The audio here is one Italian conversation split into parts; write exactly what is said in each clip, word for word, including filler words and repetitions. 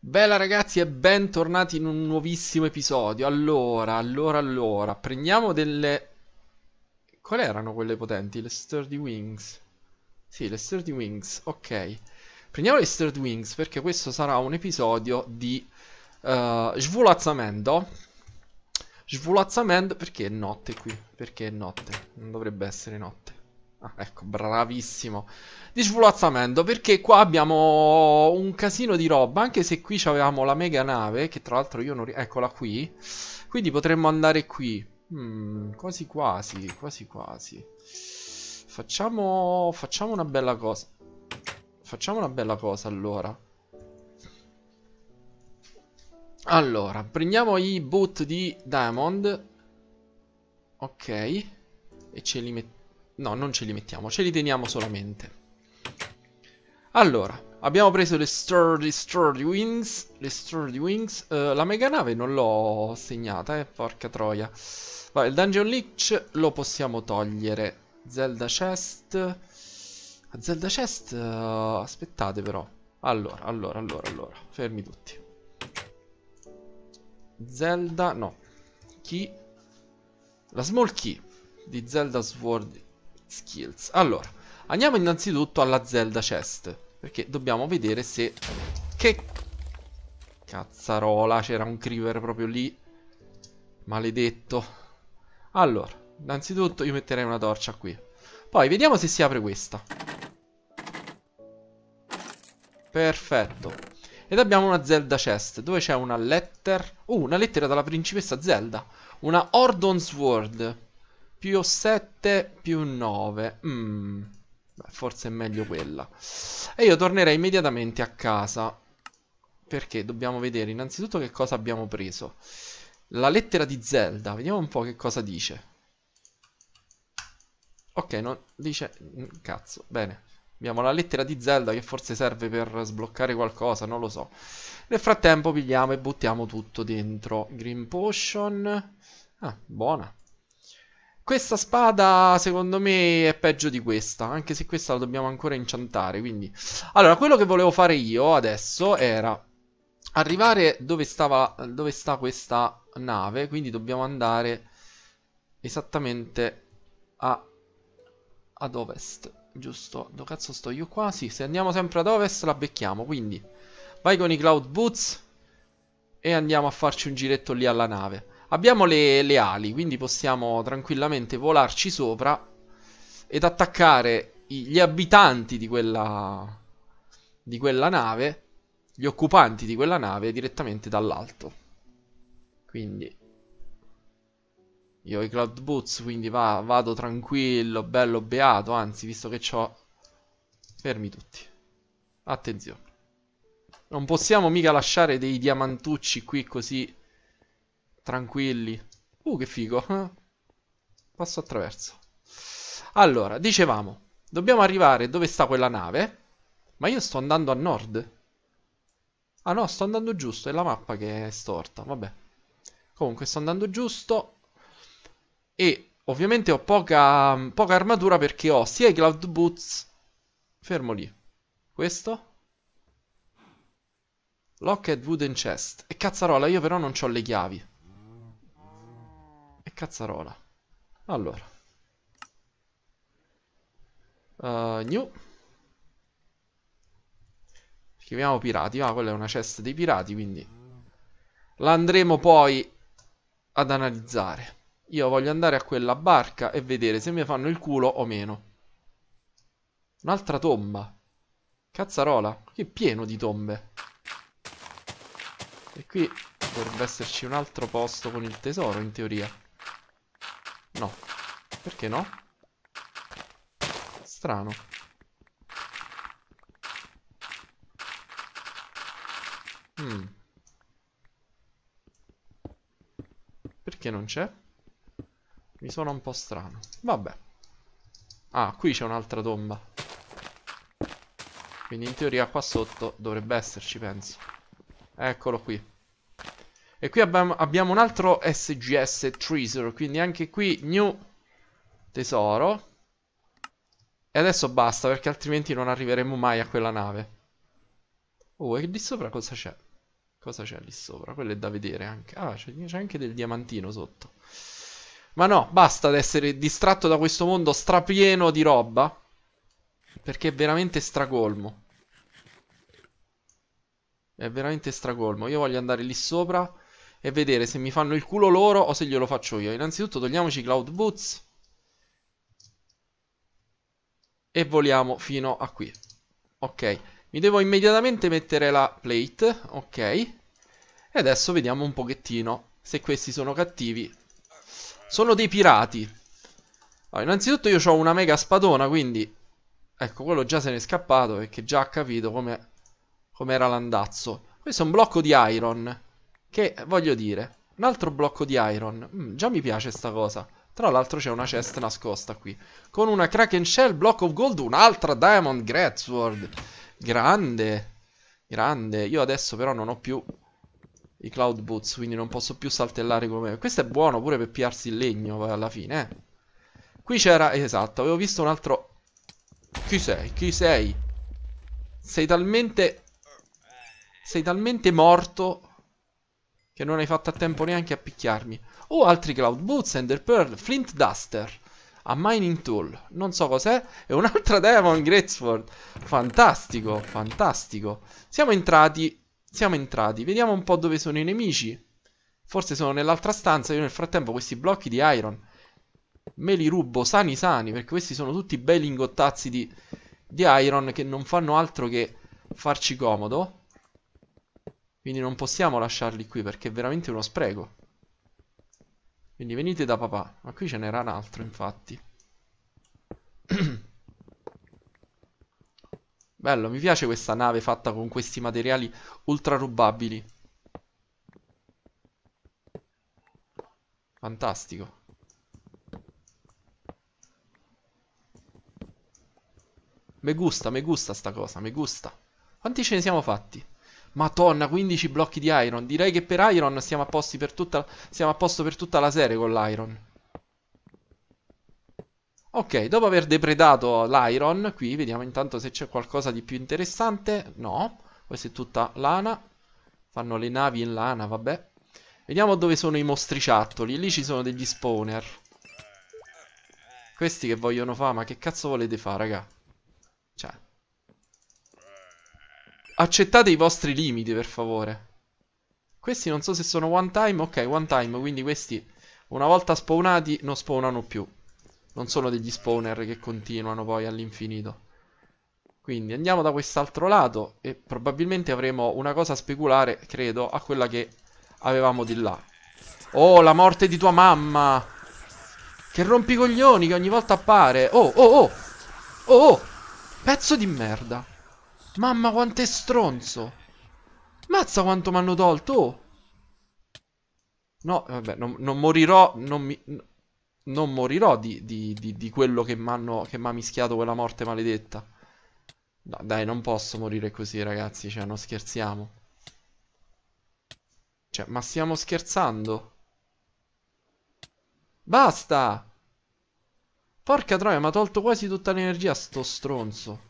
Bella ragazzi e bentornati in un nuovissimo episodio. Allora, allora, allora, prendiamo delle... Qual erano quelle potenti? Le Sturdy Wings. Sì, le Sturdy Wings, ok. Prendiamo le Sturdy Wings perché questo sarà un episodio di uh, svolazzamento. Svolazzamento, perché è notte qui? Perché è notte, non dovrebbe essere notte. Ah, ecco, bravissimo. Di svolazzamento, perché qua abbiamo un casino di roba. Anche se qui avevamo la mega nave, che tra l'altro io non... Eccola qui. Quindi potremmo andare qui. hmm, Quasi quasi, quasi quasi. Facciamo... Facciamo una bella cosa. Facciamo una bella cosa, allora. Allora, prendiamo i boot di Diamond. Ok. E ce li mettiamo. No, non ce li mettiamo, ce li teniamo solamente. Allora, abbiamo preso le Sturdy, sturdy Wings. Le Sturdy Wings. uh, La mega nave non l'ho segnata, eh, porca troia. Vabbè, il Dungeon Leech lo possiamo togliere. Zelda Chest. Zelda Chest... Uh, aspettate però. Allora, allora, allora, allora. Fermi tutti. Zelda... no. Key. La Small Key di Zelda Sword Skills. Allora, andiamo innanzitutto alla Zelda Chest, perché dobbiamo vedere se... Che cazzarola, c'era un creeper proprio lì, maledetto. Allora, innanzitutto io metterei una torcia qui. Poi vediamo se si apre questa. Perfetto. Ed abbiamo una Zelda Chest, dove c'è una letter... Uh, una lettera dalla principessa Zelda. Una Ordon Sword. Più sette, più nove. mm, Forse è meglio quella. E io tornerei immediatamente a casa, perché dobbiamo vedere innanzitutto che cosa abbiamo preso. La lettera di Zelda. Vediamo un po' che cosa dice. Ok, non dice... Cazzo, bene. Abbiamo la lettera di Zelda che forse serve per sbloccare qualcosa, non lo so. Nel frattempo pigliamo e buttiamo tutto dentro. Green Potion. Ah, buona. Questa spada secondo me è peggio di questa, anche se questa la dobbiamo ancora inciantare, quindi... Allora, quello che volevo fare io adesso era arrivare dove, stava, dove sta questa nave, quindi dobbiamo andare esattamente a, ad ovest, giusto? Dove cazzo sto io qua? Sì, se andiamo sempre ad ovest la becchiamo, quindi vai con i Cloud Boots e andiamo a farci un giretto lì alla nave. Abbiamo le, le ali, quindi possiamo tranquillamente volarci sopra ed attaccare i, gli abitanti di quella, di quella nave, gli occupanti di quella nave direttamente dall'alto. Quindi io ho i Cloud Boots, quindi va, vado tranquillo, bello beato, anzi visto che c'ho... Fermi tutti, attenzione. Non possiamo mica lasciare dei diamantucci qui così... tranquilli. Uh, che figo. Eh? Passo attraverso. Allora, dicevamo, dobbiamo arrivare dove sta quella nave. Ma io sto andando a nord. Ah no, sto andando giusto. È la mappa che è storta. Vabbè. Comunque sto andando giusto. E ovviamente ho poca, poca armatura perché ho sia i Cloud Boots. Fermo lì. Questo. Locked Wooden Chest. E cazzarola, io però non ho le chiavi. Cazzarola. Allora uh, new. Scriviamo pirati. Ah, quella è una chest dei pirati, quindi la andremo poi ad analizzare. Io voglio andare a quella barca e vedere se mi fanno il culo o meno. Un'altra tomba. Cazzarola, che pieno di tombe. E qui dovrebbe esserci un altro posto con il tesoro, in teoria. No, perché no? Strano. mm. Perché non c'è? Mi suona un po' strano. Vabbè. Ah, qui c'è un'altra tomba. Quindi in teoria qua sotto dovrebbe esserci, penso. Eccolo qui. E qui abbiamo, abbiamo un altro S G S Treasure, quindi anche qui new tesoro. E adesso basta, perché altrimenti non arriveremo mai a quella nave. Oh, e lì sopra cosa c'è? Cosa c'è lì sopra? Quello è da vedere anche. Ah, c'è anche del diamantino sotto. Ma no, basta ad essere distratto da questo mondo strapieno di roba, perché è veramente stracolmo. È veramente stracolmo. Io voglio andare lì sopra e vedere se mi fanno il culo loro o se glielo faccio io. Innanzitutto togliamoci Cloud Boots e voliamo fino a qui. Ok, mi devo immediatamente mettere la plate. Ok. E adesso vediamo un pochettino se questi sono cattivi. Sono dei pirati. Allora, innanzitutto io ho una mega spadona, quindi... Ecco, quello già se ne è scappato perché già ha capito come... com'era l'andazzo. Questo è un blocco di iron, che voglio dire, un altro blocco di iron. mm, Già mi piace sta cosa. Tra l'altro c'è una chest nascosta qui, con una Kraken Shell, block of gold, un'altra Diamond Greatsword. Grande. Grande. Io adesso però non ho più i Cloud Boots, quindi non posso più saltellare come... Questo è buono pure per piarsi il legno alla fine, eh. Qui c'era... Esatto, avevo visto un altro... Chi sei? Chi sei? Sei talmente... Sei talmente morto che non hai fatto a tempo neanche a picchiarmi. Oh, altri Cloud Boots, Ender Pearl, Flint Duster, a Mining Tool, non so cos'è, e un'altra Diamond Greatsword. Fantastico, fantastico. Siamo entrati, siamo entrati. Vediamo un po' dove sono i nemici. Forse sono nell'altra stanza. Io nel frattempo questi blocchi di iron me li rubo sani sani, perché questi sono tutti bei lingottazzi di, di iron che non fanno altro che farci comodo. Quindi non possiamo lasciarli qui perché è veramente uno spreco. Quindi venite da papà. Ma qui ce n'era un altro, infatti. Bello, mi piace questa nave fatta con questi materiali ultra rubabili. Fantastico. Me gusta, me gusta sta cosa, me gusta. Quanti ce ne siamo fatti? Madonna, quindici blocchi di iron. Direi che per iron siamo a posto per tutta, siamo a posto per tutta la serie con l'iron. Ok, dopo aver depredato l'iron, qui vediamo intanto se c'è qualcosa di più interessante. No, questa è tutta lana. Fanno le navi in lana, vabbè. Vediamo dove sono i mostriciattoli. Lì ci sono degli spawner. Questi che vogliono fare, ma che cazzo volete fare, raga? Cioè... Accettate i vostri limiti, per favore. Questi non so se sono one time. Ok, one time, quindi questi una volta spawnati non spawnano più. Non sono degli spawner che continuano poi all'infinito. Quindi andiamo da quest'altro lato e probabilmente avremo una cosa speculare, credo, a quella che avevamo di là. Oh, la morte di tua mamma! Che rompicoglioni che ogni volta appare. Oh, oh, oh! Oh, oh! Pezzo di merda! Mamma quanto è stronzo. Mazza quanto mi hanno tolto, oh. No vabbè, non, non morirò. Non, mi, non morirò di, di, di, di quello che mi ha mischiato quella morte maledetta. No, dai, non posso morire così, ragazzi. Cioè, non scherziamo. Cioè, ma stiamo scherzando? Basta. Porca troia, mi ha tolto quasi tutta l'energia sto stronzo.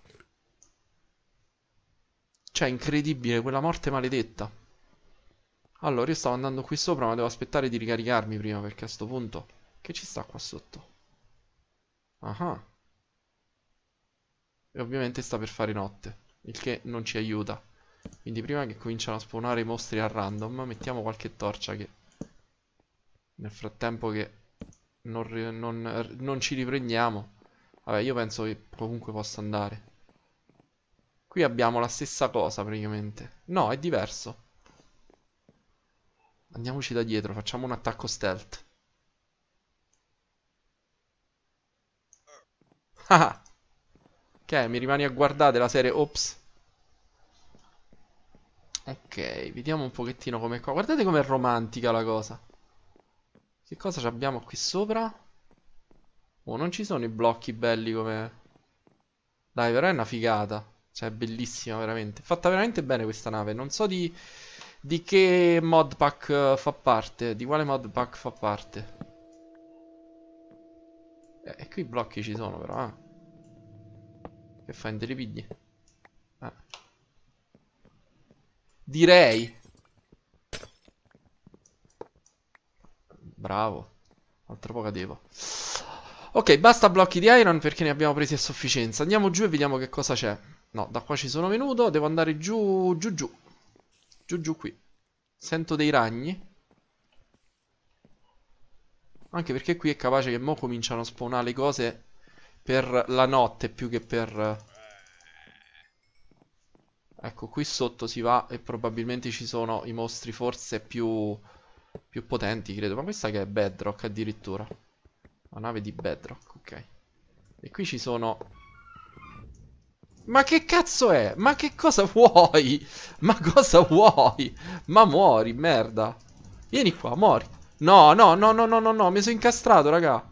Cioè, incredibile, quella morte maledetta. Allora, io stavo andando qui sopra, ma devo aspettare di ricaricarmi prima, perché a sto punto... Che ci sta qua sotto? Ah. E ovviamente sta per fare notte, il che non ci aiuta. Quindi prima che cominciano a spawnare i mostri a random, mettiamo qualche torcia che... Nel frattempo che non, non, non ci riprendiamo. Vabbè, io penso che comunque possa andare. Qui abbiamo la stessa cosa praticamente. No, è diverso. Andiamoci da dietro, facciamo un attacco stealth. Ah. Ok, mi rimani a guardare la serie. Ops. Ok, vediamo un pochettino com'è qua. Guardate com'è romantica la cosa. Che cosa abbiamo qui sopra? Oh, non ci sono i blocchi belli come... Dai, però è una figata. Cioè, bellissima veramente. Fatta veramente bene questa nave. Non so di, di che modpack fa parte. Di quale modpack fa parte. E eh, eh, qui i blocchi ci sono però, eh. Che fai, in te li pigli? Eh. Direi Bravo. Altro po' cadevo. Ok, basta blocchi di iron perché ne abbiamo presi a sufficienza. Andiamo giù e vediamo che cosa c'è. No, da qua ci sono venuto. Devo andare giù, giù, giù. Giù, giù qui. Sento dei ragni. Anche perché qui è capace che mo' cominciano a spawnare le cose per la notte più che per... Ecco, qui sotto si va e probabilmente ci sono i mostri forse più, più potenti, credo. Ma questa che è Bedrock addirittura. La nave di Bedrock, ok. E qui ci sono... Ma che cazzo è? Ma che cosa vuoi? Ma cosa vuoi? Ma muori, merda. Vieni qua, muori. No, no, no, no, no, no, no. Mi sono incastrato, raga.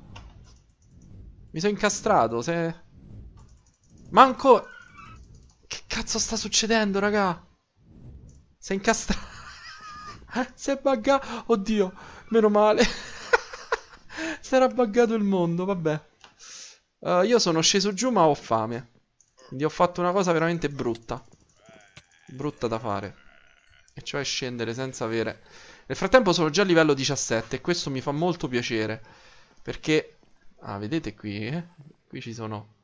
Mi sono incastrato, se... Manco... Che cazzo sta succedendo, raga? Si è incastrato. Si è buggato. Oddio, meno male. Si era buggato il mondo, vabbè. uh, Io sono sceso giù ma ho fame. Quindi ho fatto una cosa veramente brutta. Brutta da fare. E cioè scendere senza avere... Nel frattempo sono già a livello diciassette. E questo mi fa molto piacere. Perché... Ah, vedete qui, eh? Qui ci sono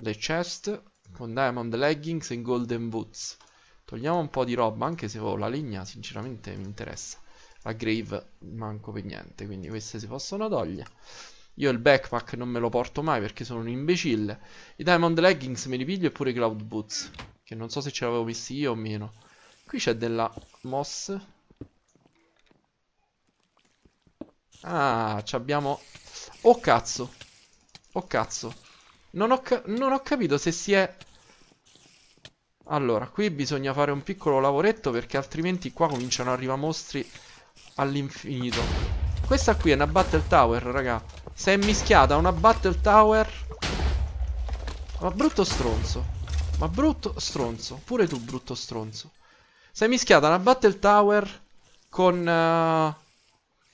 le chest con diamond leggings e golden boots. Togliamo un po' di roba, anche se ho la legna sinceramente mi interessa. La grave manco per niente, quindi queste si possono togliere. Io il backpack non me lo porto mai perché sono un imbecille. I diamond leggings me li piglio e pure i cloud boots, che non so se ce l'avevo messi io o meno. Qui c'è della moss. Ah, ci abbiamo... Oh cazzo. Oh cazzo. Non ho, non ho capito se si è... Allora, qui bisogna fare un piccolo lavoretto perché altrimenti qua cominciano ad arrivare mostri all'infinito. Questa qui è una battle tower, raga. Si è mischiata una battle tower. Ma brutto stronzo. Ma brutto stronzo. Pure tu, brutto stronzo. Si è mischiata una battle tower con... Uh,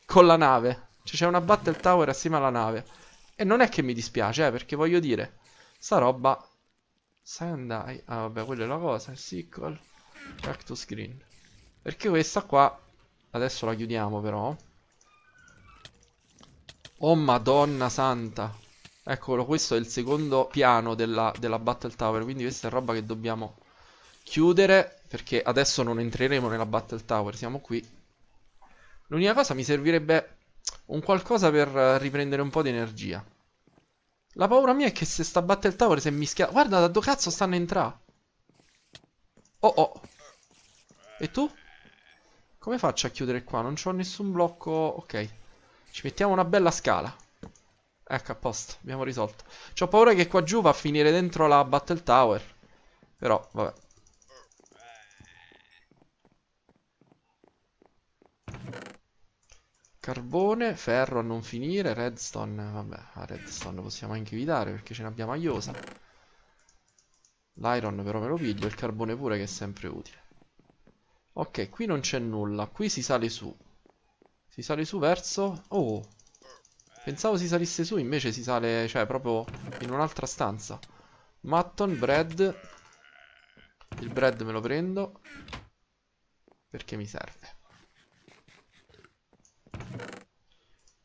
con la nave. Cioè c'è una battle tower assieme alla nave. E non è che mi dispiace, eh, perché voglio dire, sta roba... Sandai... Ah, vabbè, quella è la cosa, sickle, cactus green. Perché questa qua... Adesso la chiudiamo, però. Oh, madonna santa. Eccolo, questo è il secondo piano della, della Battle Tower, quindi questa è roba che dobbiamo chiudere, perché adesso non entreremo nella Battle Tower, siamo qui. L'unica cosa, mi servirebbe... un qualcosa per riprendere un po' di energia. La paura mia è che se sta Battle Tower si è mischiata. Guarda da dove cazzo stanno entrando. Oh oh. E tu? Come faccio a chiudere qua? Non c'ho nessun blocco. Ok. Ci mettiamo una bella scala. Ecco, a posto. Abbiamo risolto. C'ho paura che qua giù va a finire dentro la Battle Tower. Però vabbè. Carbone, ferro a non finire, redstone, vabbè, a redstone possiamo anche evitare perché ce n'abbiamo aiosa. L'iron però me lo piglio, il carbone pure che è sempre utile. Ok, qui non c'è nulla, qui si sale su. Si sale su verso... Oh! Pensavo si salisse su, invece si sale, cioè, proprio in un'altra stanza. Mutton, bread. Il bread me lo prendo perché mi serve.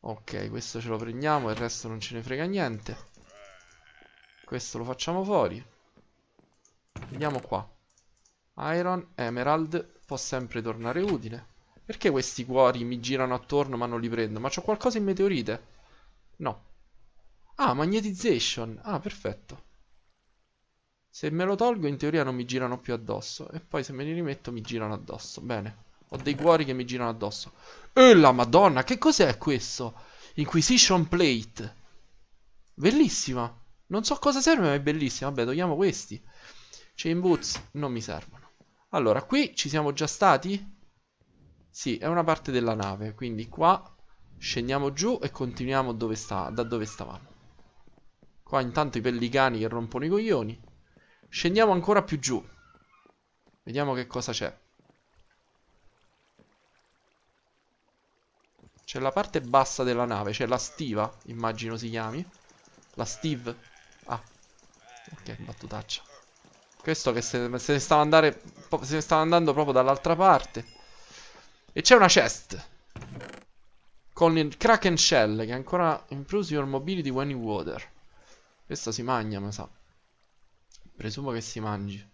Ok, questo ce lo prendiamo, il resto non ce ne frega niente. Questo lo facciamo fuori. Vediamo qua. Iron, emerald, può sempre tornare utile. Perché questi cuori mi girano attorno ma non li prendo? Ma c'ho qualcosa in meteorite? No. Ah, magnetization. Ah, perfetto. Se me lo tolgo in teoria non mi girano più addosso. E poi se me li rimetto mi girano addosso. Bene. Ho dei cuori che mi girano addosso. E la madonna, che cos'è questo? Inquisition Plate. Bellissima. Non so cosa serve ma è bellissima. Vabbè, togliamo questi. Chain Boots non mi servono. Allora, qui ci siamo già stati? Sì, è una parte della nave. Quindi qua scendiamo giù e continuiamo dove sta, da dove stavamo. Qua intanto i pellicani che rompono i coglioni. Scendiamo ancora più giù. Vediamo che cosa c'è. C'è la parte bassa della nave, c'è la stiva, immagino si chiami. La stive. Ah, ok, battutaccia. Questo che se, se ne stava andare, se ne stava andando proprio dall'altra parte. E c'è una chest. con il Kraken Shell, che ancora improves your mobility when in water. Questa si mangia, ma sa. Presumo che si mangi.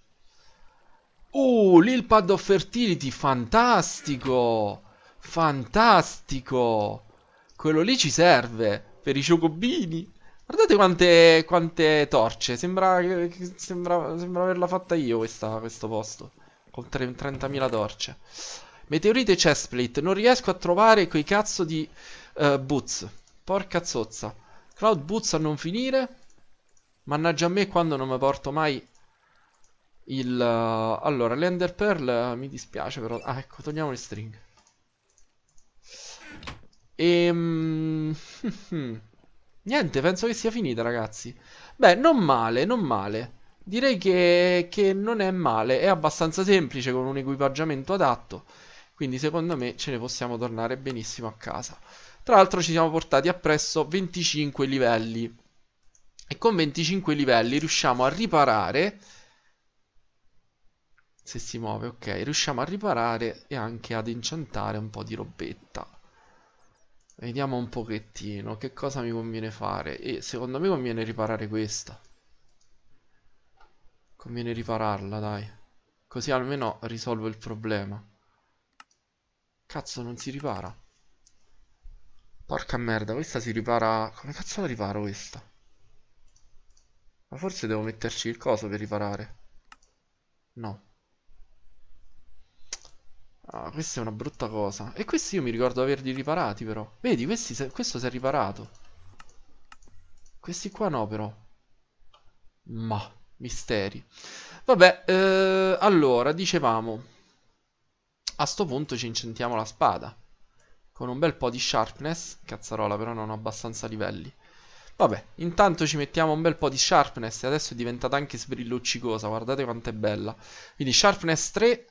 Oh, lì il Pad of Fertility, fantastico! Fantastico! Quello lì ci serve per i ciocobini. Guardate quante, quante torce. Sembra, sembra, sembra averla fatta io questa, questo posto. Con trentamila torce. Meteorite Chestplate. Non riesco a trovare quei cazzo di uh, boots. Porca zozza. Cloud Boots a non finire. Mannaggia a me quando non mi porto mai il... Uh, allora, l'Ender Pearl uh, mi dispiace però... Ah, ecco, togliamo le stringhe. Ehm... Niente, penso che sia finita, ragazzi. Beh, non male, non male. Direi che, che non è male. È abbastanza semplice con un equipaggiamento adatto. Quindi secondo me ce ne possiamo tornare benissimo a casa. Tra l'altro ci siamo portati appresso venticinque livelli. E con venticinque livelli riusciamo a riparare. Se si muove, ok. Riusciamo a riparare e anche ad incantare un po' di robetta. Vediamo un pochettino che cosa mi conviene fare. E secondo me conviene riparare questa. Conviene ripararla, dai. Così almeno risolvo il problema. Cazzo, non si ripara. Porca merda, questa si ripara... Come cazzo la riparo questa? Ma forse devo metterci il coso per riparare. No. Ah, questa è una brutta cosa. E questi io mi ricordo averli riparati però. Vedi, questi se... questo si è riparato. Questi qua no però. Ma, misteri. Vabbè, eh, allora, dicevamo. A sto punto ci incentiamo la spada. Con un bel po' di sharpness. Cazzarola, però non ho abbastanza livelli. Vabbè, intanto ci mettiamo un bel po' di sharpness. E adesso è diventata anche sbrilluccicosa. Guardate quanto è bella. Quindi sharpness tre...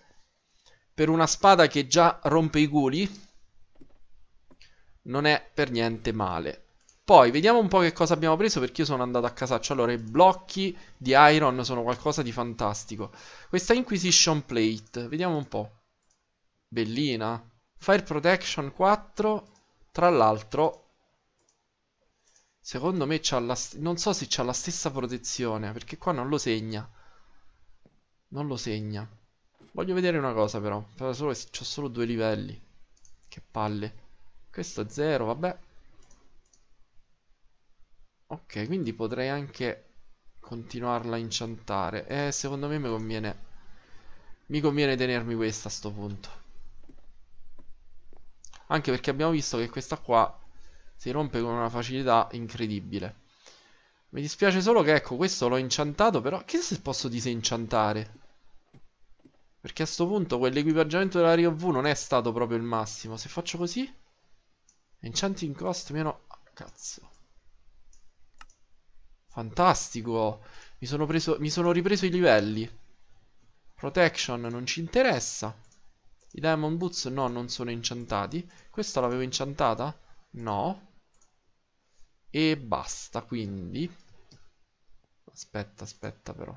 Per una spada che già rompe i culi non è per niente male. Poi vediamo un po' che cosa abbiamo preso, perché io sono andato a casaccio. Allora, i blocchi di iron sono qualcosa di fantastico. Questa Inquisition Plate, vediamo un po'. Bellina. Fire Protection quattro. Tra l'altro, secondo me c'ha la... non so se c'ha la stessa protezione, perché qua non lo segna. Non lo segna. Voglio vedere una cosa però. C'ho solo due livelli. Che palle. Questo è zero, vabbè. Ok, quindi potrei anche continuarla a incantare. Eh, secondo me mi conviene. Mi conviene tenermi questa a sto punto. Anche perché abbiamo visto che questa qua si rompe con una facilità incredibile. Mi dispiace solo che, ecco, questo l'ho incantato, però chissà se posso disincantare. Perché a sto punto quell'equipaggiamento della R I O V non è stato proprio il massimo. Se faccio così, enchanting cost meno... Ah, cazzo. Fantastico. Mi sono, preso... Mi sono ripreso i livelli. Protection non ci interessa. I Diamond Boots no, non sono enchantati. Questa l'avevo enchantata? No. E basta, quindi. Aspetta, aspetta però.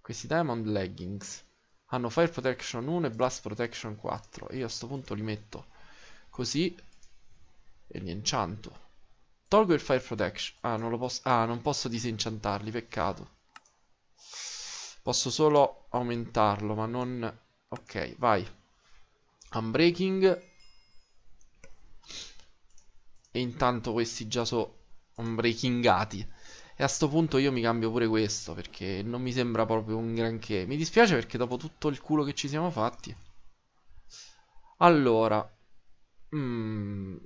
Questi Diamond Leggings hanno Fire Protection uno e Blast Protection quattro. Io a sto punto li metto così e li enchanto. Tolgo il Fire Protection. Ah, non lo posso... Ah, non posso disenchantarli, peccato. Posso solo aumentarlo, ma non... Ok, vai. Unbreaking. E intanto questi già sono unbreakingati. E a sto punto io mi cambio pure questo, perché non mi sembra proprio un granché. Mi dispiace perché dopo tutto il culo che ci siamo fatti. Allora mm,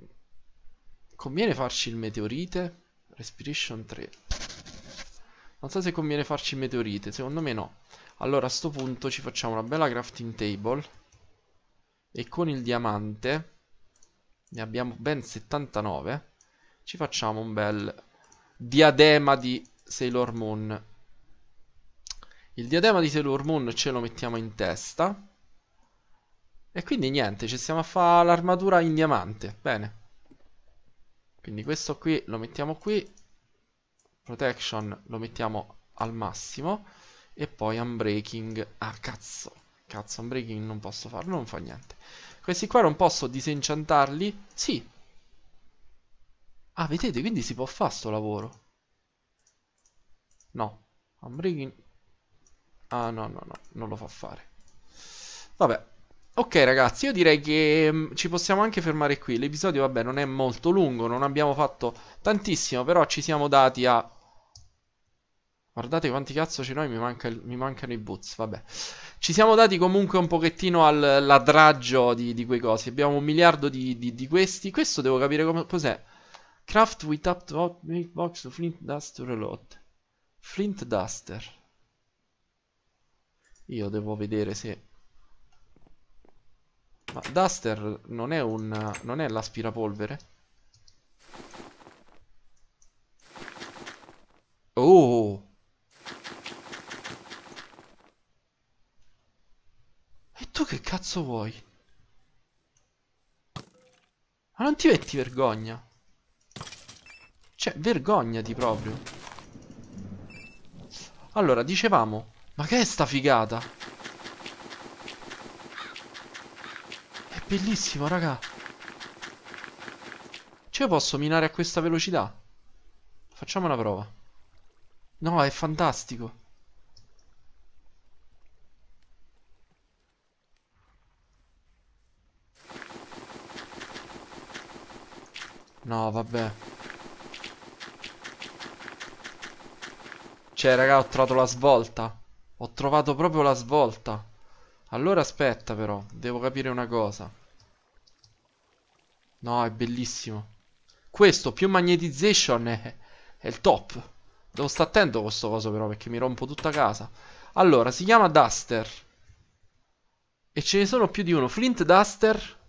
conviene farci il meteorite. Respiration tre. Non so se conviene farci il meteorite. Secondo me no. Allora a sto punto ci facciamo una bella crafting table. E con il diamante, ne abbiamo ben settantanove, ci facciamo un bel... diadema di Sailor Moon. Il diadema di Sailor Moon ce lo mettiamo in testa. E quindi niente, ci stiamo a fare l'armatura in diamante. Bene. Quindi questo qui lo mettiamo qui. Protection lo mettiamo al massimo. E poi unbreaking. Ah cazzo. Cazzo, unbreaking non posso farlo, non fa niente. Questi qua non posso disenchantarli? Sì. Ah, vedete, quindi si può fare sto lavoro. No, unbreaking. Ah, no, no, no, non lo fa fare. Vabbè. Ok ragazzi, io direi che mh, ci possiamo anche fermare qui. L'episodio, vabbè, non è molto lungo, non abbiamo fatto tantissimo, però ci siamo dati a... Guardate quanti cazzo c'è noi, mi, manca il... mi mancano i boots, vabbè. Ci siamo dati comunque un pochettino al ladraggio di, di quei cosi. Abbiamo un miliardo di, di, di questi. Questo devo capire come... cos'è. Craft with up milk box to Flint Duster reload. Flint Duster. Io devo vedere se... Ma Duster non è un... non è l'aspirapolvere? Oh! E tu che cazzo vuoi? Ma non ti metti vergogna? Cioè, vergognati proprio. Allora, dicevamo... Ma che è sta figata? È bellissimo, raga. Cioè, posso minare a questa velocità? Facciamo una prova. No, è fantastico. No, vabbè. Cioè, raga, ho trovato la svolta. Ho trovato proprio la svolta. Allora aspetta però, devo capire una cosa. No, è bellissimo. Questo più magnetization è, è il top. Devo stare attento con sto coso però, perché mi rompo tutta casa. Allora, si chiama Duster. E ce ne sono più di uno. Flint Duster.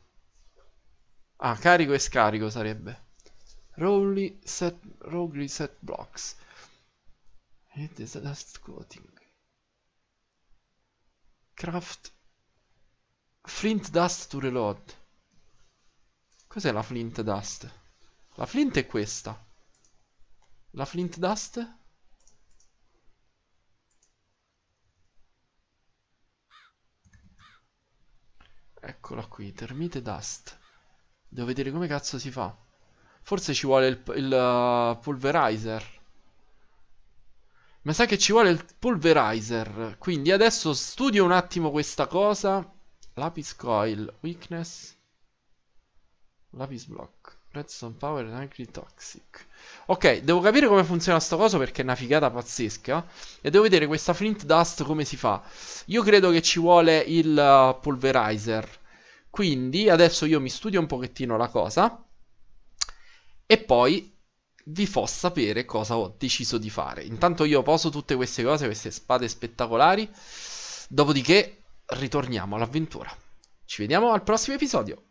Ah, carico e scarico sarebbe. Rowly set, Rowly set blocks. E dust coating. Craft Flint Dust to reload. Cos'è la Flint Dust? La Flint è questa. La Flint Dust? Eccola qui, Termite Dust. Devo vedere come cazzo si fa. Forse ci vuole il, il uh, Pulverizer. Mi sa che ci vuole il Pulverizer. Quindi adesso studio un attimo questa cosa. Lapis Coil, Weakness, Lapis Block, Redstone Power e anche Toxic. Ok, devo capire come funziona sto coso perché è una figata pazzesca. E devo vedere questa Flint Dust come si fa. Io credo che ci vuole il uh, Pulverizer. Quindi adesso io mi studio un pochettino la cosa e poi vi fo sapere cosa ho deciso di fare. Intanto io poso tutte queste cose, queste spade spettacolari. Dopodiché ritorniamo all'avventura. Ci vediamo al prossimo episodio.